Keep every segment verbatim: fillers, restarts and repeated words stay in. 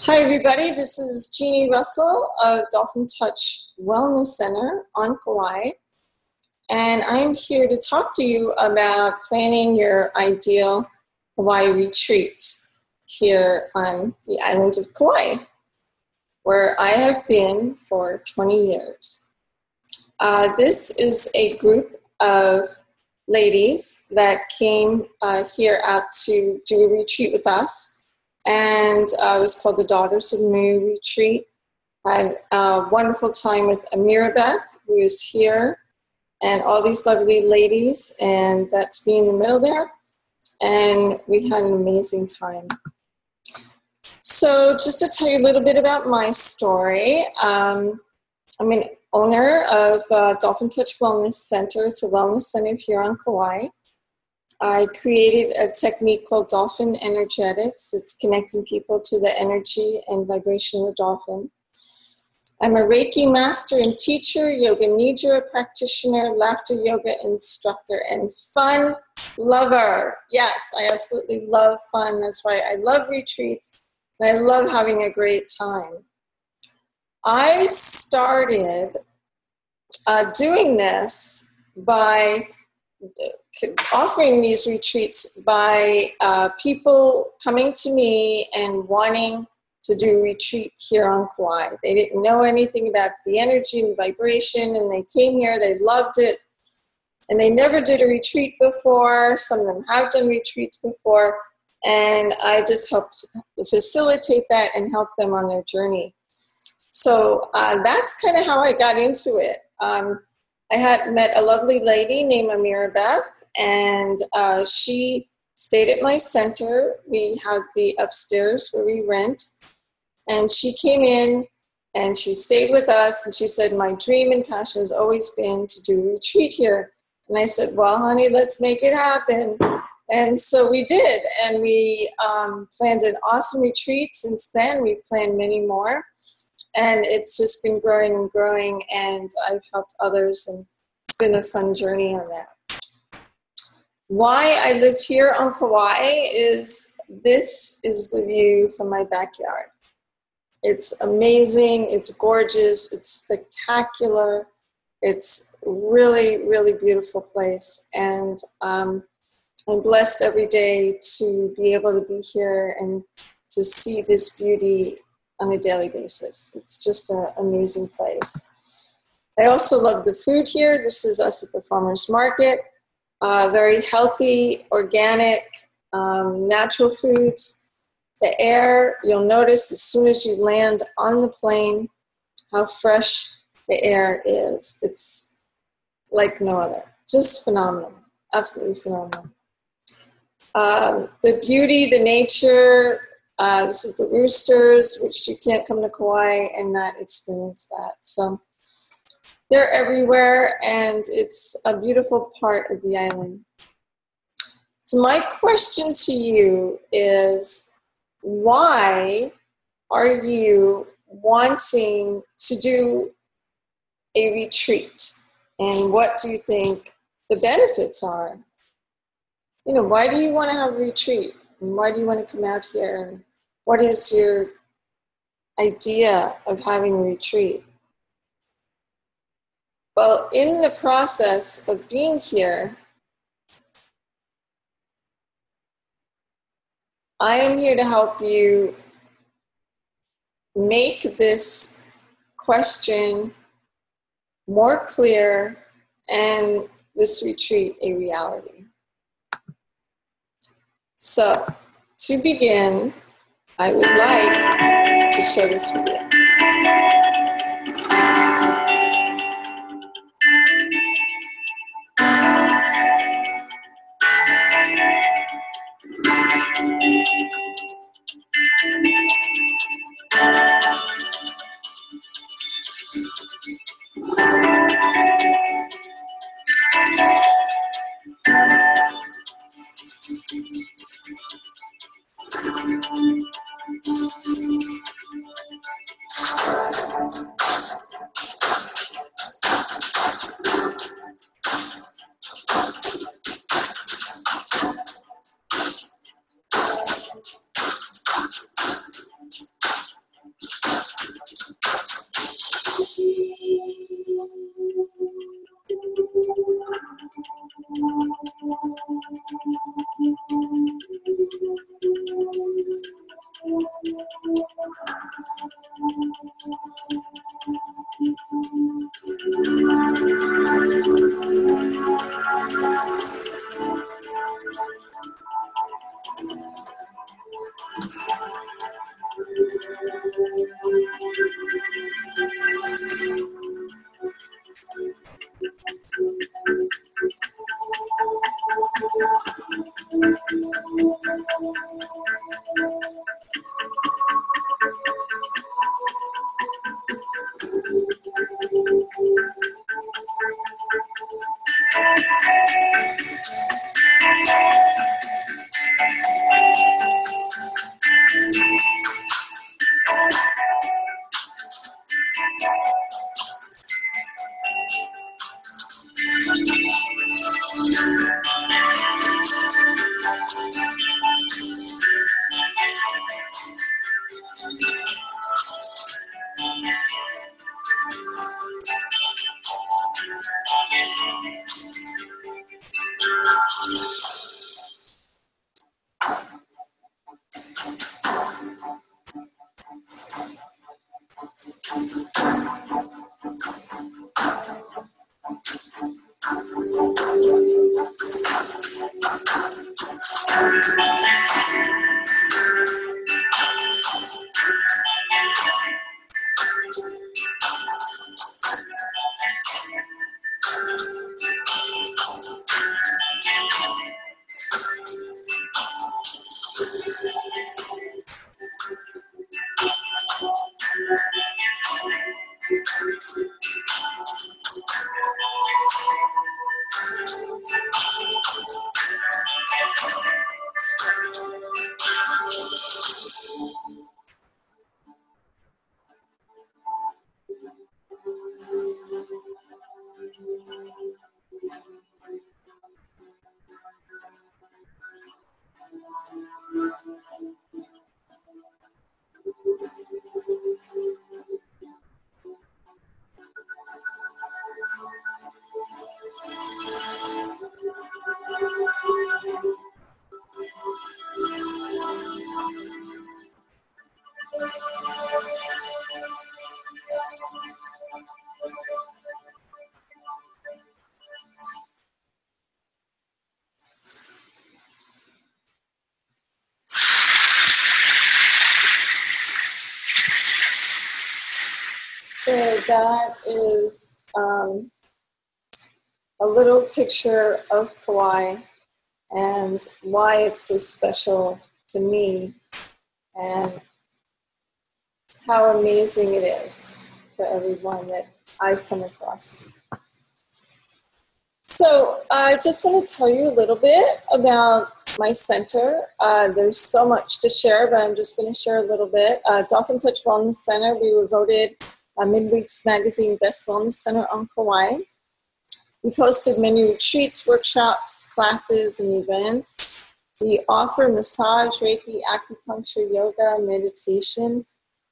Hi, everybody. This is Jeannie Russell of Dolphin Touch Wellness Center on Kauai. And I'm here to talk to you about planning your ideal Hawaii retreat here on the island of Kauai, where I have been for twenty years. Uh, this is a group of ladies that came uh, here out to do a retreat with us. And uh, it was called the Daughters of the Moo Retreat. I had a wonderful time with Amirabeth, who is here, and all these lovely ladies, and that's me in the middle there. And we had an amazing time. So just to tell you a little bit about my story, um, I'm an owner of uh, Dolphin Touch Wellness Center. It's a wellness center here on Kauai. I created a technique called Dolphin Energetics. It's connecting people to the energy and vibration of the dolphin. I'm a Reiki master and teacher, yoga nidra practitioner, laughter yoga instructor, and fun lover. Yes, I absolutely love fun. That's why I love retreats, and I love having a great time. I started uh, doing this by offering these retreats by uh, people coming to me and wanting to do a retreat here on Kauai. They didn't know anything about the energy and vibration, and they came here, they loved it, and they never did a retreat before. Some of them have done retreats before, and I just helped facilitate that and help them on their journey. So uh, that's kind of how I got into it. Um, I had met a lovely lady named Amirabeth, and uh, she stayed at my center. We had the upstairs where we rent, and she came in and she stayed with us, and she said, my dream and passion has always been to do a retreat here. And I said, well, honey, let's make it happen. And so we did, and we um, planned an awesome retreat. Since then, we planned many more. And it's just been growing and growing, and I've helped others, and it's been a fun journey on that. Why I live here on Kauai is this is the view from my backyard. It's amazing, it's gorgeous, it's spectacular, it's really, really beautiful place, and um, I'm blessed every day to be able to be here and to see this beauty on a daily basis. It's just an amazing place. I also love the food here. This is us at the farmers market. Uh, very healthy, organic, um, natural foods. The air, you'll notice as soon as you land on the plane, how fresh the air is. It's like no other. Just phenomenal. Absolutely phenomenal. Um, the beauty, the nature, Uh, this is the roosters, which you can't come to Kauai and not experience that. So they're everywhere, and it's a beautiful part of the island. So my question to you is, why are you wanting to do a retreat? And what do you think the benefits are? You know, why do you want to have a retreat? And why do you want to come out here? And what is your idea of having a retreat? Well, in the process of being here, I am here to help you make this question more clear and this retreat a reality. So, to begin, I would like to show this video. Thank you. So that is um, a little picture of Kauai and why it's so special to me and how amazing it is for everyone that I've come across. So I just want to tell you a little bit about my center. Uh, there's so much to share, but I'm just going to share a little bit. Uh, Dolphin Touch Wellness Center, we were voted Uh, Midweek's Magazine Best Wellness Center on Kauai. We've hosted many retreats, workshops, classes, and events. We offer massage, Reiki, acupuncture, yoga, meditation,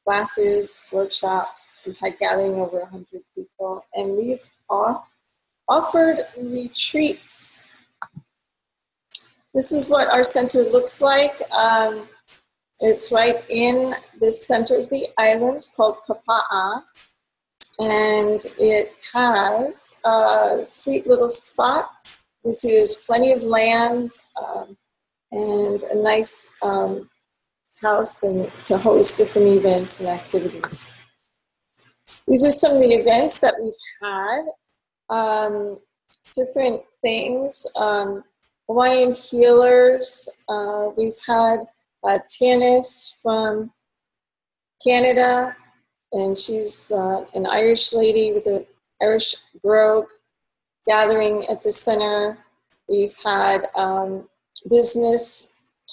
classes, workshops. We've had gathering over one hundred people, and we've off- offered retreats. This is what our center looks like. Um, It's right in the center of the island called Kapa'a, and it has a sweet little spot. You see there's plenty of land um, and a nice um, house and to host different events and activities. These are some of the events that we've had, um, different things, um, Hawaiian healers, uh, we've had Uh, Tannis from Canada, and she's uh, an Irish lady with an Irish brogue gathering at the center. We've had um, business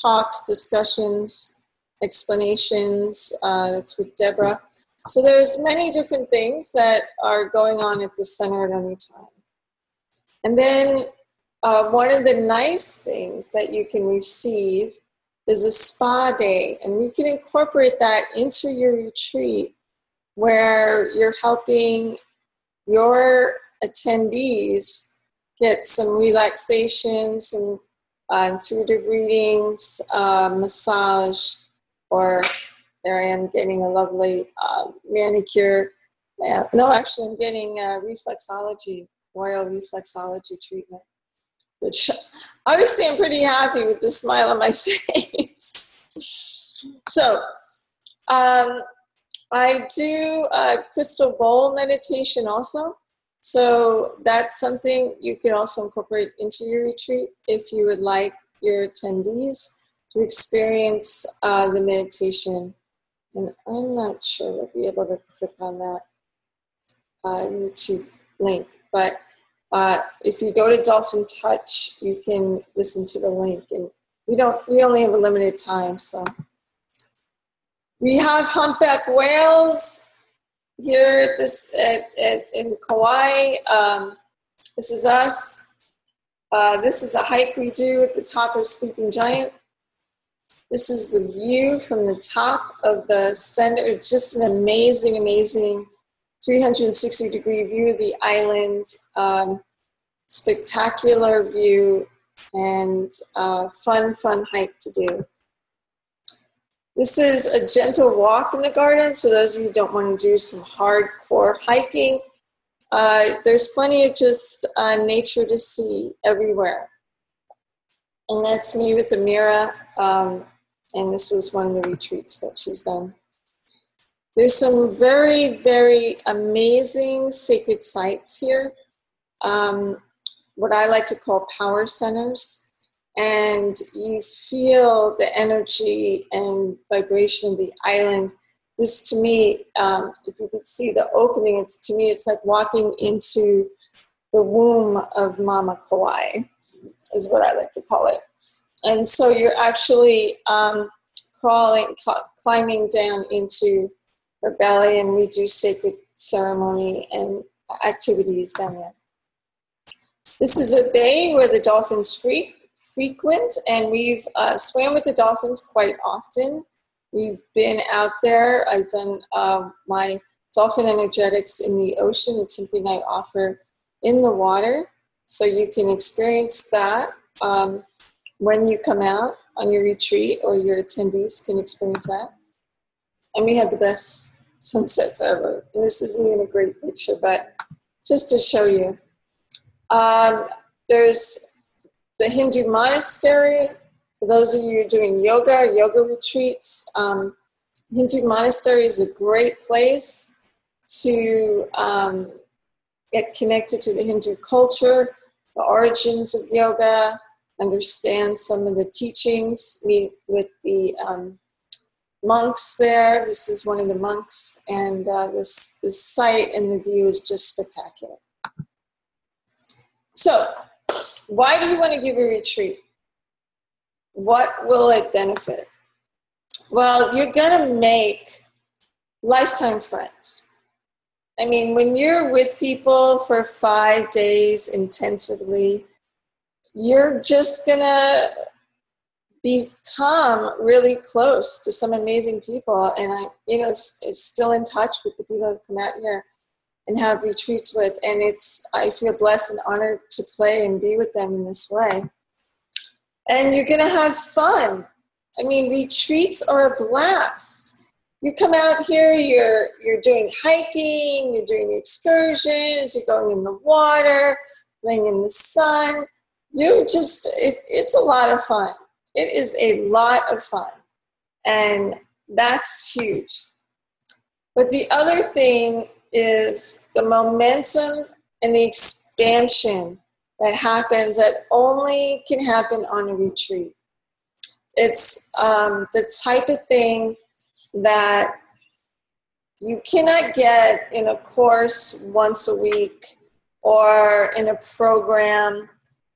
talks, discussions, explanations. Uh, that's with Deborah. So there's many different things that are going on at the center at any time. And then uh, one of the nice things that you can receive is a spa day, and you can incorporate that into your retreat where you're helping your attendees get some relaxation, some uh, intuitive readings, uh, massage, or there I am getting a lovely uh, manicure. Uh, no, actually I'm getting a reflexology, royal reflexology treatment, which obviously I'm pretty happy with the smile on my face. So Um, I do uh, crystal bowl meditation also. So that's something you could also incorporate into your retreat if you would like your attendees to experience uh, the meditation. And I'm not sure we'll be able to click on that uh, YouTube link, but uh, if you go to Dolphin Touch, you can listen to the link. And we don't, we only have a limited time, so. We have humpback whales here at this, at, at, in Kauai. Um, this is us. Uh, this is a hike we do at the top of Sleeping Giant. This is the view from the top of the center. It's just an amazing, amazing three hundred sixty degree view of the island. Um, spectacular view and uh, fun, fun hike to do. This is a gentle walk in the garden. So those of you who don't want to do some hardcore hiking, uh, there's plenty of just uh, nature to see everywhere. And that's me with Amira. Um, and this was one of the retreats that she's done. There's some very, very amazing sacred sites here. Um, what I like to call power centers. And you feel the energy and vibration of the island. This to me, um, if you could see the opening, it's to me, it's like walking into the womb of Mama Kauai, is what I like to call it. And so you're actually um, crawling, cl- climbing down into her belly, and we do sacred ceremony and activities down there. This is a bay where the dolphins free. frequent, and we've uh, swam with the dolphins quite often. We've been out there. I've done uh, my Dolphin Energetics in the ocean. It's something I offer in the water, so you can experience that um, when you come out on your retreat, or your attendees can experience that. And we have the best sunsets ever. And this isn't even a great picture, but just to show you. Um, there's the Hindu monastery, for those of you who are doing yoga, yoga retreats, um, Hindu monastery is a great place to um, get connected to the Hindu culture, the origins of yoga, understand some of the teachings, meet with the um, monks there. This is one of the monks, and uh, this, this site and the view is just spectacular. So, why do you want to give a retreat? What will it benefit? Well, you're going to make lifetime friends. I mean, when you're with people for five days intensively, you're just going to become really close to some amazing people. And I, you know, is still in touch with the people who come out here and have retreats with, and it's, I feel blessed and honored to play and be with them in this way. And you're gonna have fun. I mean, retreats are a blast. You come out here, you're, you're doing hiking, you're doing excursions, you're going in the water, laying in the sun. You're just, it, it's a lot of fun. It is a lot of fun. And that's huge. But the other thing is the momentum and the expansion that happens that only can happen on a retreat. It's um, the type of thing that you cannot get in a course once a week or in a program.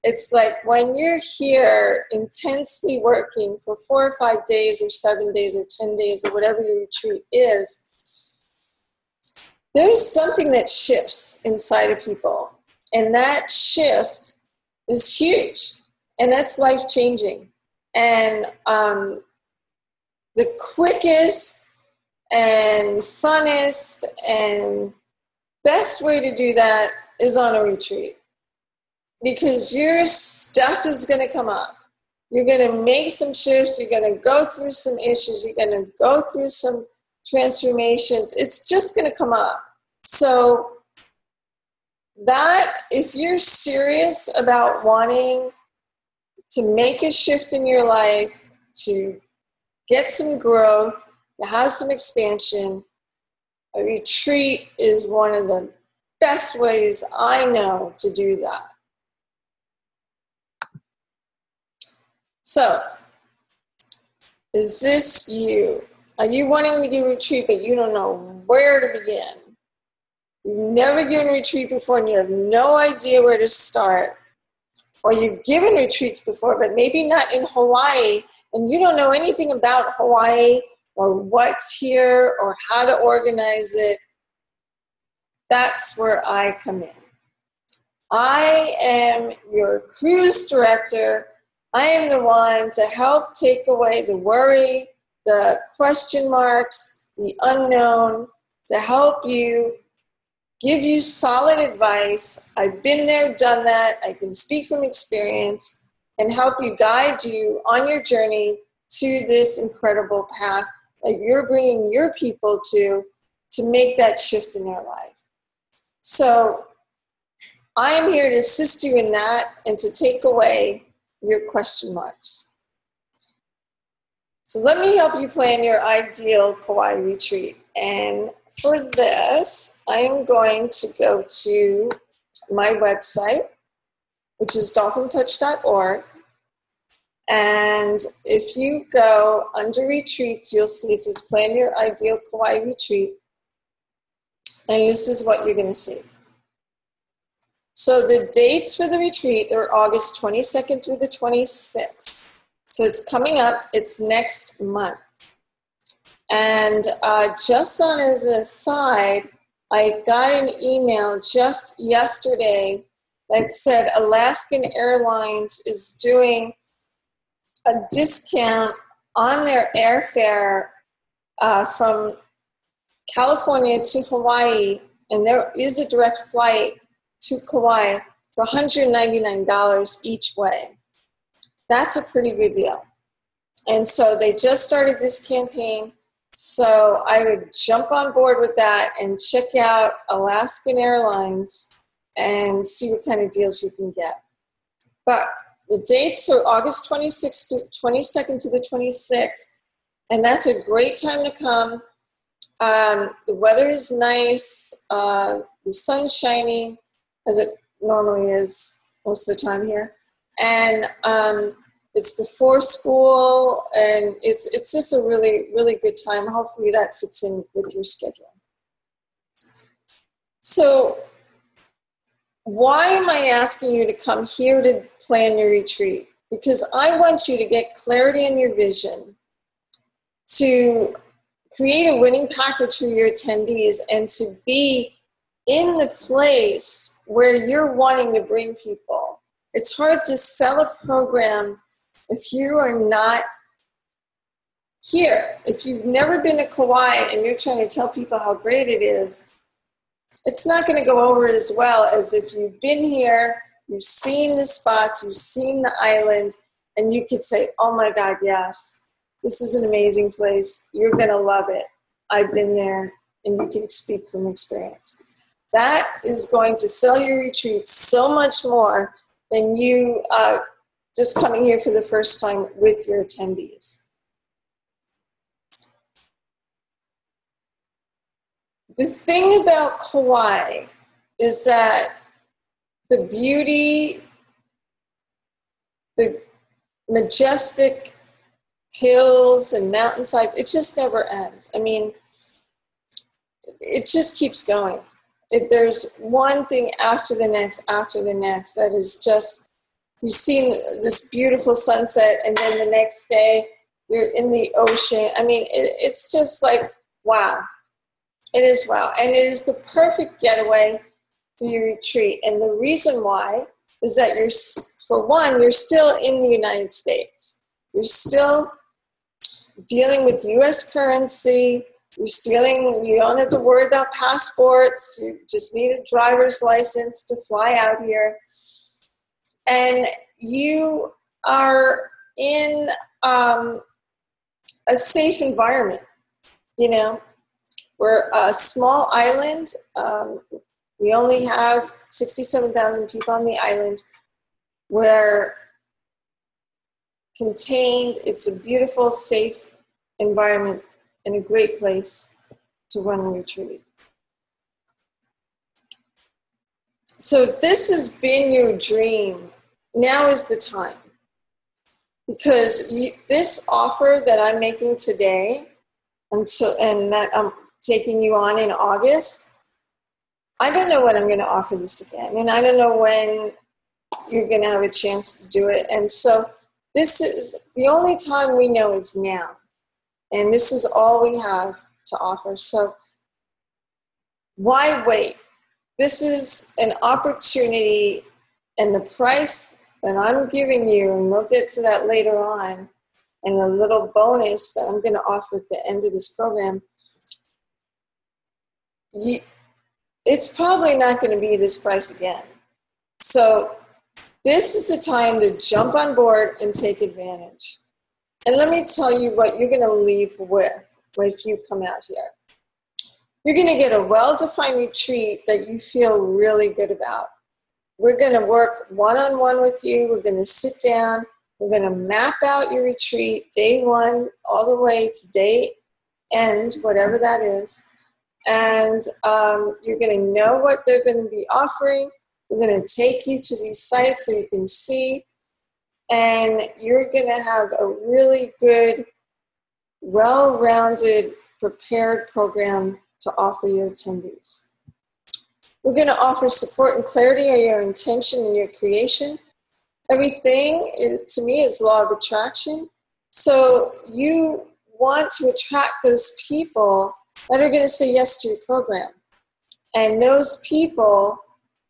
It's like when you're here intensely working for four or five days or seven days or ten days or whatever your retreat is, there's something that shifts inside of people, and that shift is huge, and that's life-changing. And um, the quickest and funnest and best way to do that is on a retreat, because your stuff is going to come up. You're going to make some shifts. You're going to go through some issues. You're going to go through some transformations. It's just going to come up. So that, if you're serious about wanting to make a shift in your life, to get some growth, to have some expansion, a retreat is one of the best ways I know to do that. So, is this you? Are you wanting to give a retreat, but you don't know where to begin? You've never given a retreat before, and you have no idea where to start. Or you've given retreats before, but maybe not in Hawaii, and you don't know anything about Hawaii or what's here or how to organize it. That's where I come in. I am your cruise director. I am the one to help take away the worry, the question marks, the unknown, to help you, give you solid advice. I've been there, done that. I can speak from experience and help you, guide you on your journey to this incredible path that you're bringing your people to, to make that shift in their life. So I am here to assist you in that and to take away your question marks. So let me help you plan your ideal Kauai retreat. And for this, I am going to go to my website, which is dolphin touch dot org. And if you go under retreats, you'll see it says plan your ideal Kauai retreat. And this is what you're going to see. So the dates for the retreat are August twenty-second through the twenty-sixth. So it's coming up. It's next month. And uh, just on as an aside, I got an email just yesterday that said Alaskan Airlines is doing a discount on their airfare uh, from California to Hawaii, and there is a direct flight to Kauai for one hundred ninety-nine dollars each way. That's a pretty good deal. And so they just started this campaign, so I would jump on board with that and check out Alaskan Airlines and see what kind of deals you can get. But the dates are August twenty-sixth through twenty-second to the twenty-sixth, and that's a great time to come. Um, the weather is nice, uh, the sun's shining, as it normally is most of the time here. And um, it's before school, and it's, it's just a really, really good time. Hopefully that fits in with your schedule. So why am I asking you to come here to plan your retreat? Because I want you to get clarity in your vision, to create a winning package for your attendees, and to be in the place where you're wanting to bring people. It's hard to sell a program if you are not here. If you've never been to Kauai and you're trying to tell people how great it is, it's not going to go over as well as if you've been here, you've seen the spots, you've seen the island, and you could say, oh my God, yes, this is an amazing place. You're going to love it. I've been there, and you can speak from experience. That is going to sell your retreat so much more than you uh, just coming here for the first time with your attendees. The thing about Kauai is that the beauty, the majestic hills and mountainside, it just never ends. I mean, it just keeps going. It, there's one thing after the next, after the next, that is just, you've seen this beautiful sunset, and then the next day you're in the ocean. I mean, it, it's just like, wow. It is wow. And it is the perfect getaway for your retreat. And the reason why is that you're, for one, you're still in the United States. You're still dealing with U S currency. You're stealing, you don't have to worry about passports. You just need a driver's license to fly out here. And you are in um, a safe environment, you know. We're a small island. Um, we only have sixty-seven thousand people on the island. We're contained. It's a beautiful, safe environment and a great place to run a retreat. So if this has been your dream, now is the time. Because you, this offer that I'm making today and, so, and that I'm taking you on in August, I don't know when I'm going to offer this again. And I don't know when you're going to have a chance to do it. And so this is the only time we know is now. And this is all we have to offer. So why wait? This is an opportunity, and the price that I'm giving you, and we'll get to that later on, and a little bonus that I'm going to offer at the end of this program, you, it's probably not going to be this price again. So this is the time to jump on board and take advantage. And let me tell you what you're going to leave with if you come out here. You're going to get a well-defined retreat that you feel really good about. We're going to work one-on-one with you. We're going to sit down. We're going to map out your retreat, day one, all the way to day end, whatever that is. And um, you're going to know what they're going to be offering. We're going to take you to these sites so you can see. And you're going to have a really good, well-rounded, prepared program to offer your attendees. We're going to offer support and clarity on your intention and your creation. Everything, is, to me, is law of attraction. So you want to attract those people that are going to say yes to your program. And those people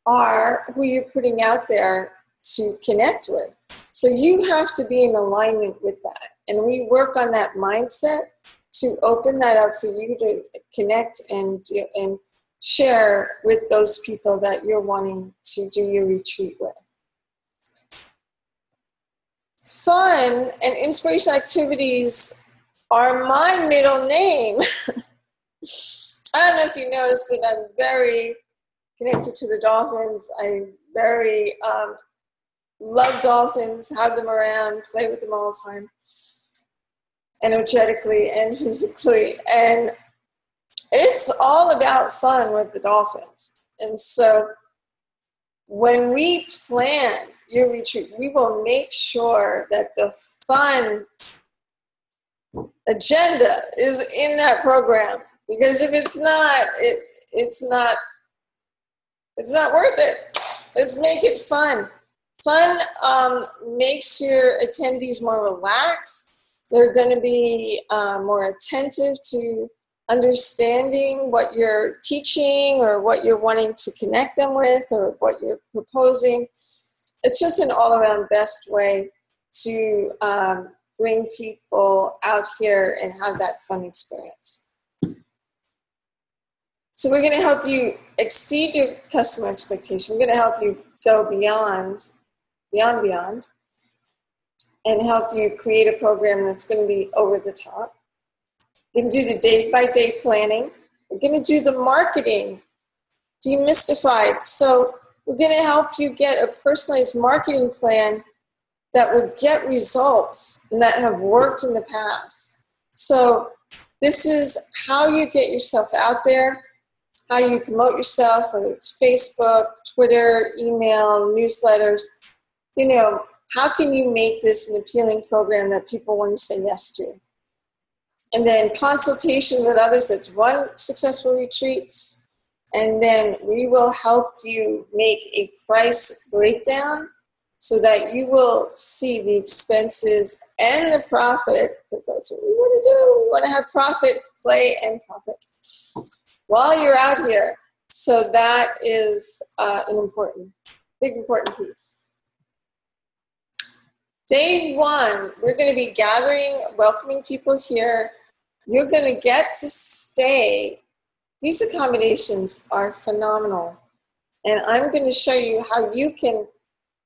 are who you're putting out there to connect with. So you have to be in alignment with that. And we work on that mindset to open that up for you to connect and, and share with those people that you're wanting to do your retreat with. Fun and inspirational activities are my middle name. I don't know if you noticed, but I'm very connected to the dolphins. I very um, love dolphins, have them around, play with them all the time, energetically and physically. And it's all about fun with the dolphins. And so when we plan your retreat, we will make sure that the fun agenda is in that program. Because if it's not, it, it's not, it's not worth it. Let's make it fun. Fun um, makes your attendees more relaxed. They're going to be uh, more attentive to understanding what you're teaching or what you're wanting to connect them with or what you're proposing. It's just an all-around best way to um, bring people out here and have that fun experience. So we're going to help you exceed your customer expectation. We're going to help you go beyond, beyond, beyond, and help you create a program that's going to be over the top. We're going to do the day-by-day planning. We're going to do the marketing, demystified. So we're going to help you get a personalized marketing plan that will get results and that have worked in the past. So this is how you get yourself out there, how you promote yourself, whether it's Facebook, Twitter, email, newsletters. You know, how can you make this an appealing program that people want to say yes to? And then consultation with others, that's one successful retreats. And then we will help you make a price breakdown so that you will see the expenses and the profit, because that's what we want to do. We want to have profit, play, and profit while you're out here. So that is uh, an important, big important piece. Day one, we're going to be gathering, welcoming people here. You're going to get to stay. These accommodations are phenomenal. And I'm going to show you how you can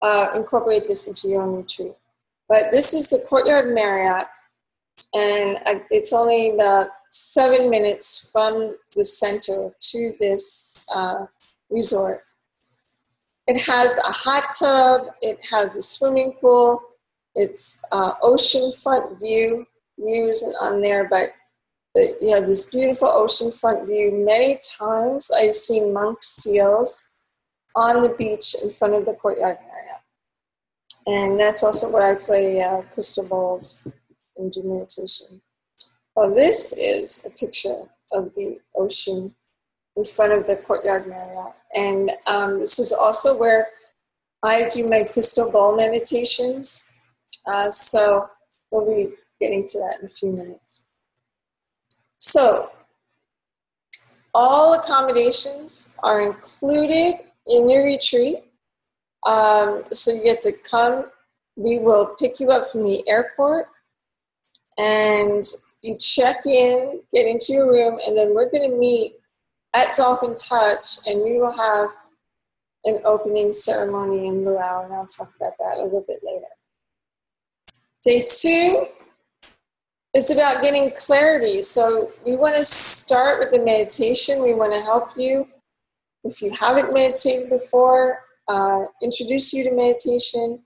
uh, incorporate this into your own retreat. But this is the Courtyard Marriott. And it's only about seven minutes from the center to this uh, resort. It has a hot tub. It has a swimming pool. It's uh, oceanfront view. View isn't on there, but But you have this beautiful oceanfront view. Many times I've seen monk seals on the beach in front of the Courtyard Marriott. And that's also what I play uh, crystal balls and do meditation. Well, this is a picture of the ocean in front of the Courtyard Marriott. And um, this is also where I do my crystal ball meditations. Uh, so we'll be getting to that in a few minutes. So all accommodations are included in your retreat. Um, so you get to come, we will pick you up from the airport and you check in, get into your room, and then we're going to meet at Dolphin Touch and we will have an opening ceremony in luau, and I'll talk about that a little bit later. Day two is about getting clarity. So we want to start with the meditation. We want to help you if you haven't meditated before. Uh, introduce you to meditation,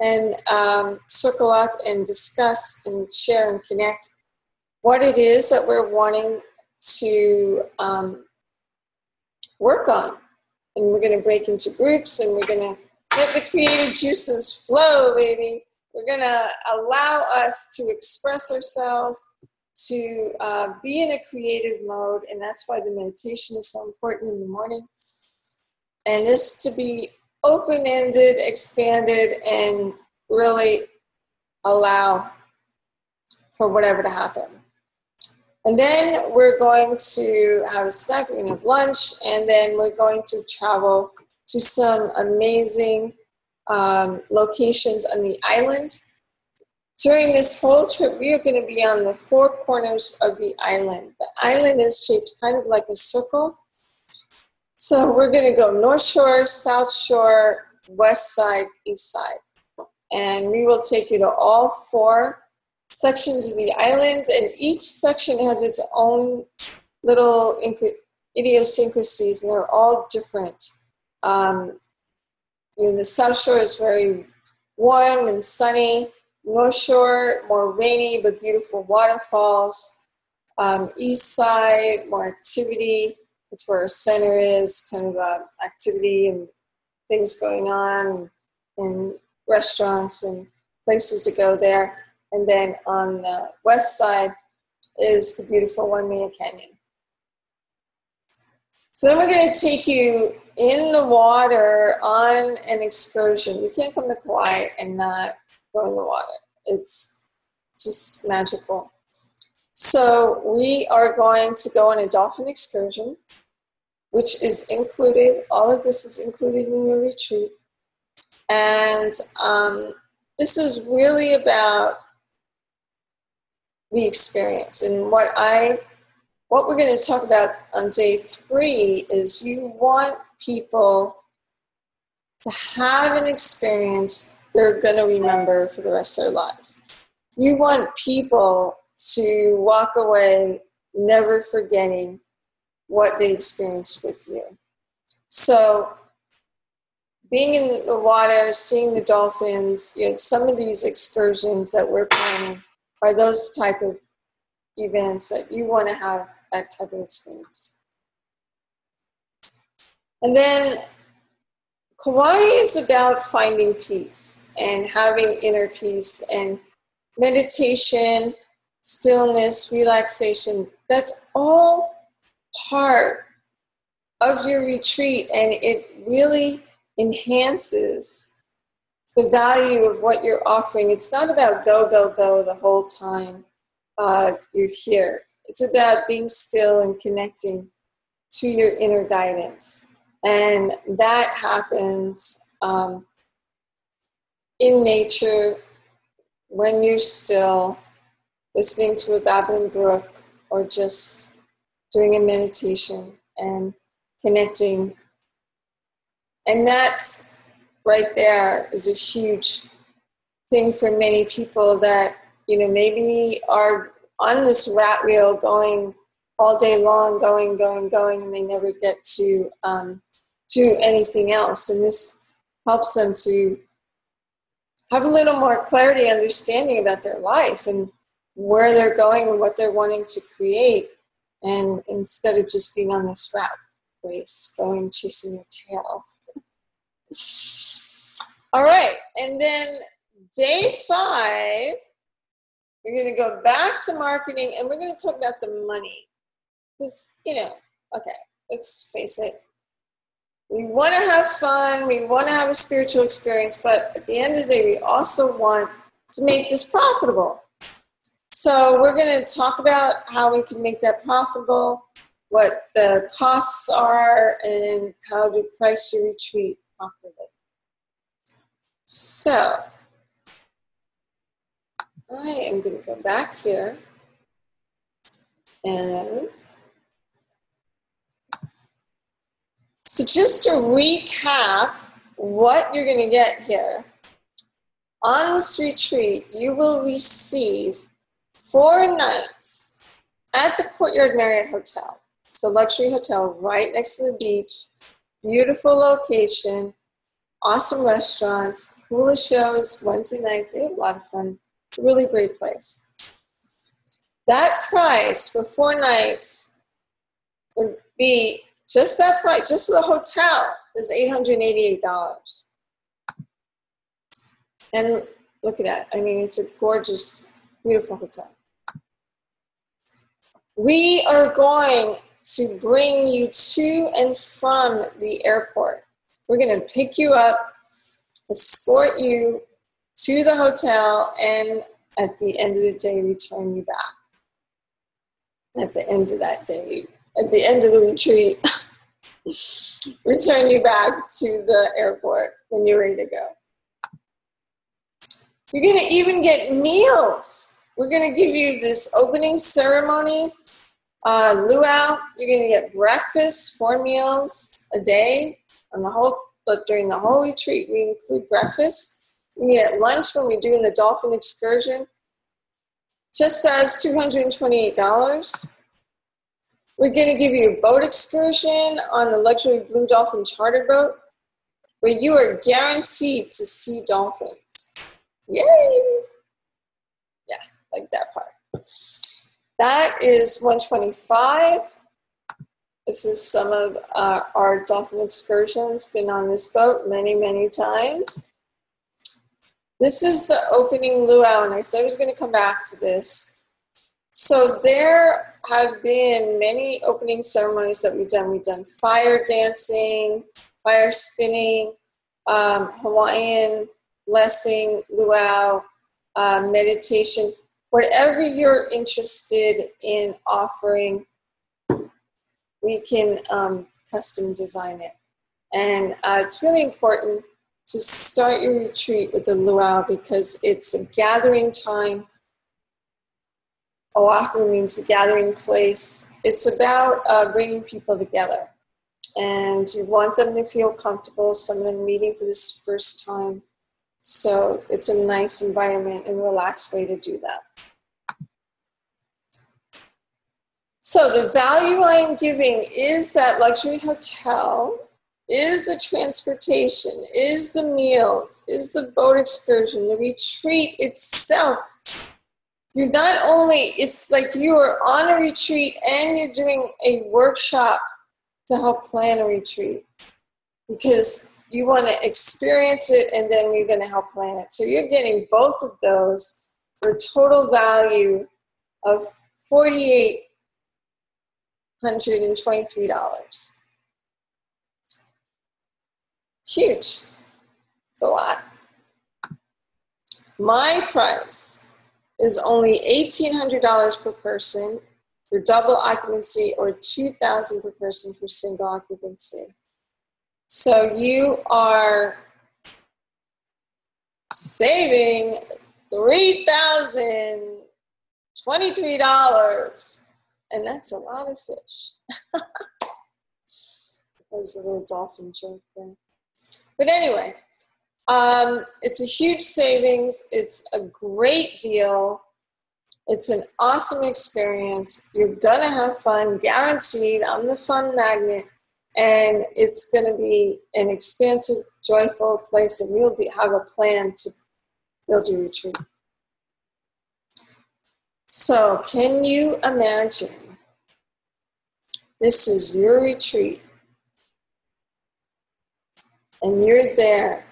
and um, circle up and discuss and share and connect what it is that we're wanting to um, work on. And we're going to break into groups, and we're going to let the creative juices flow, baby. We're going to allow us to express ourselves, to uh, be in a creative mode, and that's why the meditation is so important in the morning. And this to be open-ended, expanded, and really allow for whatever to happen. And then we're going to have a snack, we're going to have lunch, and then we're going to travel to some amazing um, locations on the island. During this whole trip, we are going to be on the four corners of the island. The island is shaped kind of like a circle. So we're going to go North Shore, South Shore, West Side, East Side. And we will take you to all four sections of the island. And each section has its own little idiosyncrasies, and they're all different. Um, you know, the South Shore is very warm and sunny. North Shore, more rainy but beautiful waterfalls. Um, East Side, more activity. It's where our center is, kind of uh, activity and things going on, and restaurants and places to go there. And then on the west side is the beautiful Waimea Canyon. So then we're going to take you in the water on an excursion. You can't come to Kauai and not go in the water. It's just magical. So we are going to go on a dolphin excursion, which is included. All of this is included in your retreat. And um, this is really about the experience. And what I, what we're going to talk about on day three is you want people to have an experience they're going to remember for the rest of their lives. You want people to walk away never forgetting what they experienced with you. So being in the water, seeing the dolphins, you know, some of these excursions that we're planning are those type of events that you want to have that type of experience. And then Kauai is about finding peace and having inner peace and meditation, stillness, relaxation. That's all part of your retreat, and it really enhances the value of what you're offering. It's not about go, go, go the whole time uh, you're here. It's about being still and connecting to your inner guidance. And that happens um, in nature when you're still, listening to a babbling brook, or just doing a meditation and connecting. And that's right there is a huge thing for many people that, you know, maybe are on this rat wheel going all day long, going, going, going, and they never get to um, do anything else. And this helps them to have a little more clarity, understanding about their life and where they're going and what they're wanting to create, and instead of just being on this rat race, going chasing your tail. All right, and then day five, we're going to go back to marketing, and we're going to talk about the money. Because, you know, okay, let's face it. We want to have fun. We want to have a spiritual experience. But at the end of the day, we also want to make this profitable. So we're going to talk about how we can make that profitable, what the costs are, and how to price your retreat properly. So I am going to go back here. And so just to recap what you're going to get here, on this retreat, you will receive four nights at the Courtyard Marriott Hotel. It's a luxury hotel right next to the beach, beautiful location, awesome restaurants, hula shows, Wednesday nights. They have a lot of fun. It's a really great place. That price for four nights would be just that price, just for the hotel, is eight hundred eighty-eight dollars. And look at that. I mean, it's a gorgeous, beautiful hotel. We are going to bring you to and from the airport. We're going to pick you up, escort you to the hotel, and at the end of the day, return you back. At the end of that day, at the end of the retreat, return you back to the airport when you're ready to go. You're going to even get meals. We're going to give you this opening ceremony, uh, luau. You're going to get breakfast, four meals a day on the whole, but during the whole retreat. We include breakfast. You get lunch when we're doing the dolphin excursion. Just as two hundred twenty-eight dollars. We're going to give you a boat excursion on the luxury blue dolphin charter boat, where you are guaranteed to see dolphins. Yay! Yeah, like that part. That is one hundred twenty-five dollars. This is some of uh, our dolphin excursions. Been on this boat many, many times. This is the opening luau, and I said I was going to come back to this. So there have been many opening ceremonies that we've done. We've done fire dancing, fire spinning, um, Hawaiian blessing, luau, uh, meditation, whatever you're interested in offering, we can um, custom design it. And uh, it's really important to start your retreat with the luau, because it's a gathering time. Oahu means a gathering place. It's about uh, bringing people together. And you want them to feel comfortable, some of them meeting for this first time. So it's a nice environment and relaxed way to do that. So the value I'm giving is that luxury hotel, is the transportation, is the meals, is the boat excursion, the retreat itself. You're not only, it's like you are on a retreat and you're doing a workshop to help plan a retreat, because you want to experience it and then you're going to help plan it. So you're getting both of those for a total value of four thousand eight hundred twenty-three dollars. Huge. It's a lot. My price is only eighteen hundred dollars per person for double occupancy, or two thousand dollars per person for single occupancy. So you are saving three thousand twenty-three dollars, and that's a lot of fish. That was a little dolphin joke there. But anyway, um, it's a huge savings. It's a great deal. It's an awesome experience. You're going to have fun, guaranteed. I'm the fun magnet. And it's going to be an expansive, joyful place, and you'll be, have a plan to build your retreat. So can you imagine? This is your retreat, and you're there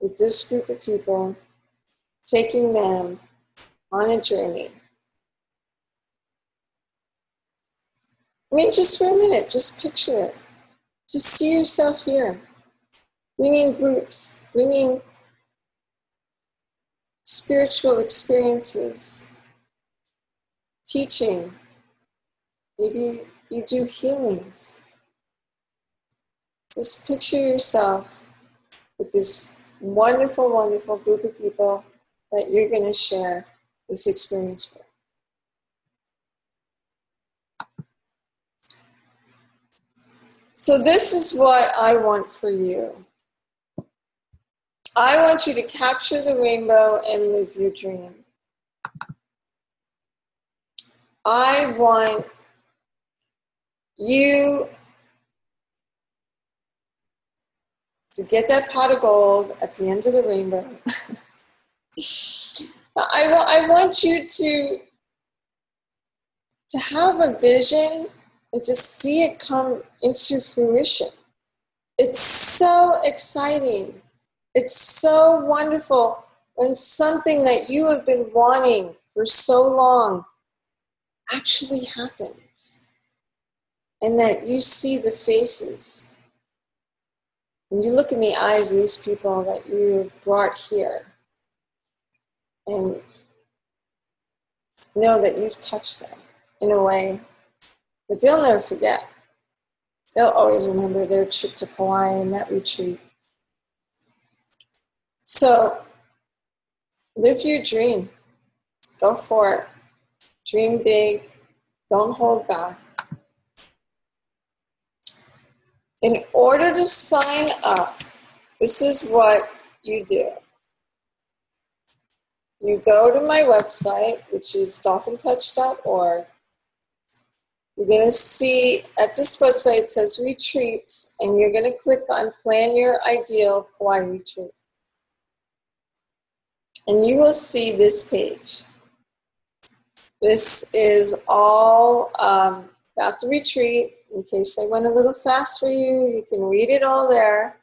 with this group of people, taking them on a journey. I mean, just for a minute, just picture it. Just see yourself here. We need groups. We need spiritual experiences, teaching. Maybe you do healings. Just picture yourself with this wonderful, wonderful group of people that you're going to share this experience with. So this is what I want for you. I want you to capture the rainbow and live your dream. I want you to get that pot of gold at the end of the rainbow. I, I want you to, to have a vision and to see it come into fruition. It's so exciting. It's so wonderful when something that you have been wanting for so long actually happens, and that you see the faces. When you look in the eyes of these people that you brought here and know that you've touched them in a way that they'll never forget. They'll always remember their trip to Kauai and that retreat. So live your dream. Go for it. Dream big. Don't hold back. In order to sign up, this is what you do. You go to my website, which is dolphin touch dot org. You're going to see at this website it says retreats, and you're going to click on plan your ideal Kauai retreat. And you will see this page. This is all um, about the retreat. In case I went a little fast for you, you can read it all there.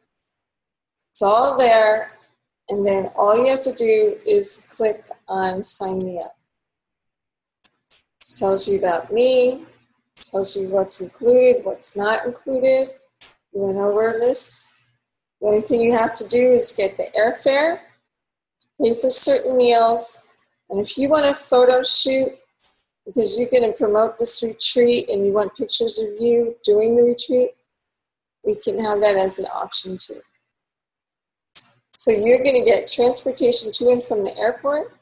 It's all there. And then all you have to do is click on sign me up. This tells you about me. Tells you what's included, what's not included. You went over this. The only thing you have to do is get the airfare, pay for certain meals, and if you want a photo shoot, because you're going to promote this retreat and you want pictures of you doing the retreat, we can have that as an option too. So you're going to get transportation to and from the airport,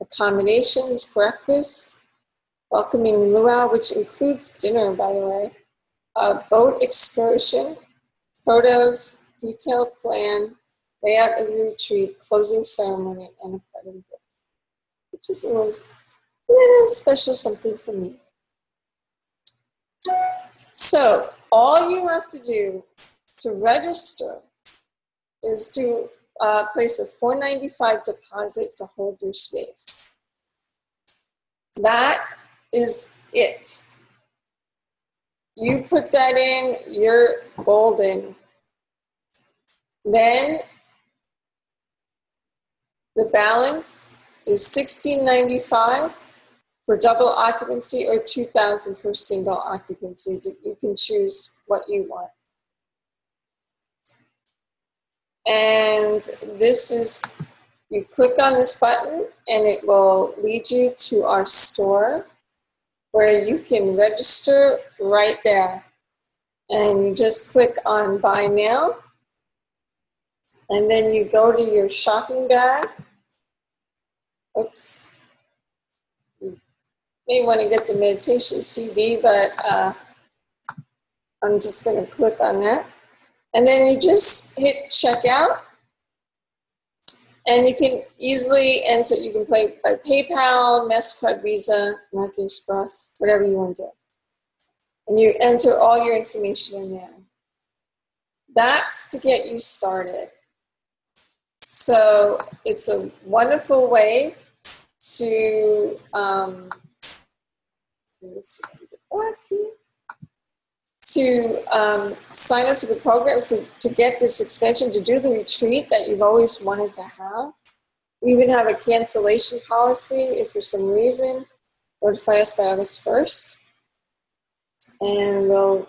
accommodations, breakfast, welcoming luau, which includes dinner, by the way, a boat excursion, photos, detailed plan, layout of your retreat, closing ceremony, and a parting gift, which is a little, little special something for me. So all you have to do to register is to uh, place a four ninety-five deposit to hold your space. That is it. You put that in, you're golden. Then the balance is sixteen ninety-five for double occupancy or two thousand dollars for single occupancy. You can choose what you want. And this is, you click on this button and it will lead you to our store, where you can register right there. And you just click on buy now. And then you go to your shopping bag. Oops. You may want to get the meditation C D, but uh, I'm just going to click on that. And then you just hit checkout. And you can easily enter, you can pay by PayPal, MasterCard, Visa, American Express, whatever you want to do. And you enter all your information in there. That's to get you started. So it's a wonderful way to um, to um, sign up for the program, for, to get this extension, to do the retreat that you've always wanted to have. We even have a cancellation policy if for some reason, notify us by August first, and we'll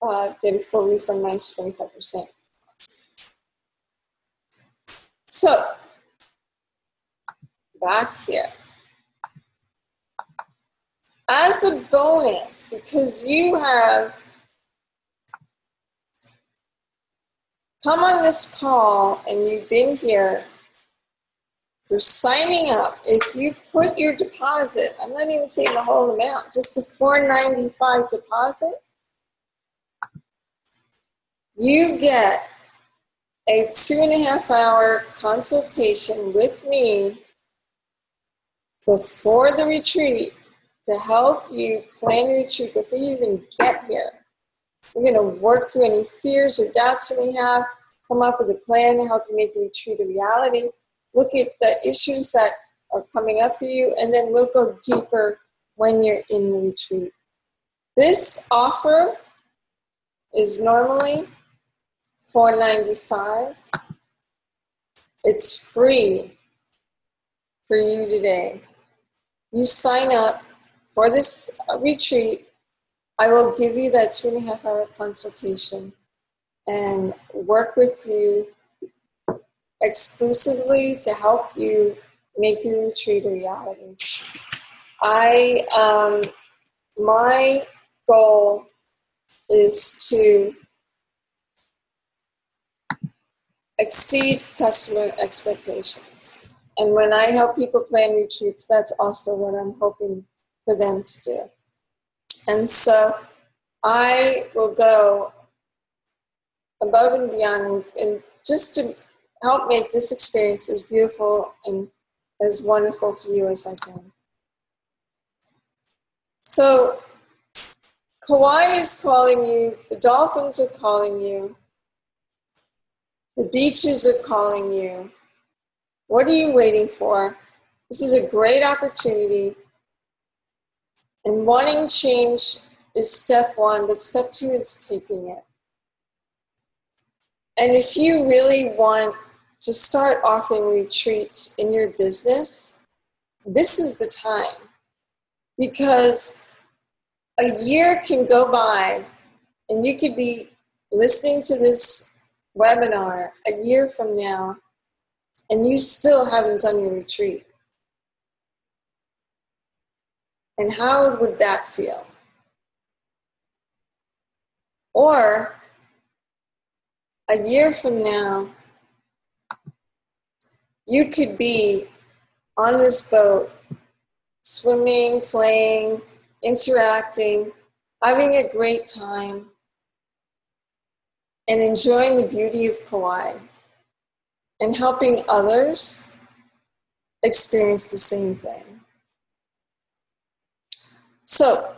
uh, get a full refund minus twenty-five percent. So, back here. As a bonus, because you have come on this call and you've been here, you're signing up. If you put your deposit, I'm not even saying the whole amount, just the four ninety-five deposit, you get a two and a half hour consultation with me before the retreat, to help you plan your retreat before you even get here. We're gonna work through any fears or doubts you may have, come up with a plan to help you make the retreat a reality, look at the issues that are coming up for you, and then we'll go deeper when you're in the retreat. This offer is normally four ninety-five. It's free for you today. You sign up for this retreat, I will give you that two and a half hour consultation and work with you exclusively to help you make your retreat a reality. I, um, my goal is to exceed customer expectations. And when I help people plan retreats, that's also what I'm hoping for them to do. And so I will go above and beyond, and just to help make this experience as beautiful and as wonderful for you as I can. So Kauai is calling you, the dolphins are calling you, the beaches are calling you. What are you waiting for? This is a great opportunity. And wanting change is step one, but step two is taking it. And if you really want to start offering retreats in your business, this is the time. Because a year can go by and you could be listening to this webinar a year from now and you still haven't done your retreat. And how would that feel? Or a year from now, you could be on this boat, swimming, playing, interacting, having a great time, and enjoying the beauty of Kauai, and helping others experience the same thing. So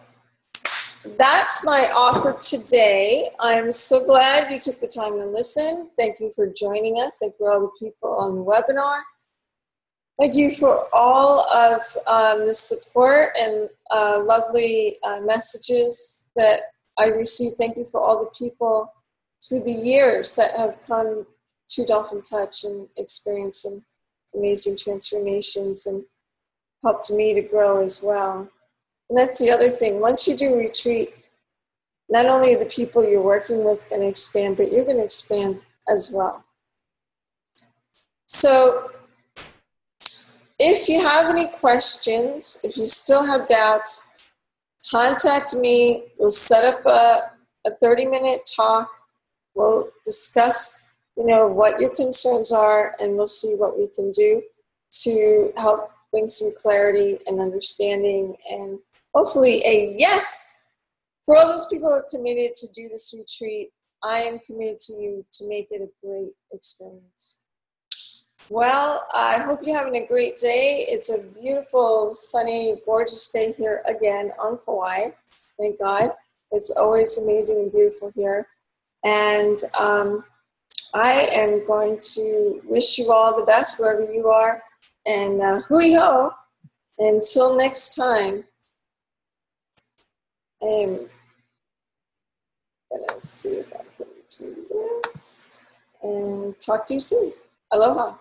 that's my offer today. I'm so glad you took the time to listen. Thank you for joining us. Thank you for all the people on the webinar. Thank you for all of um, the support and uh, lovely uh, messages that I received. Thank you for all the people through the years that have come to Dolphin Touch and experienced some amazing transformations and helped me to grow as well. And that's the other thing. Once you do retreat, not only are the people you're working with going to expand, but you're going to expand as well. So if you have any questions, if you still have doubts, contact me. We'll set up a thirty-minute talk. We'll discuss, you know, what your concerns are, and we'll see what we can do to help bring some clarity and understanding, and hopefully a yes. For all those people who are committed to do this retreat, I am committed to you to make it a great experience. Well, I hope you're having a great day. It's a beautiful, sunny, gorgeous day here again on Kauai. Thank God. It's always amazing and beautiful here. And um, I am going to wish you all the best wherever you are. And uh, hui ho, until next time. I'm gonna see if I can do this and talk to you soon. Aloha.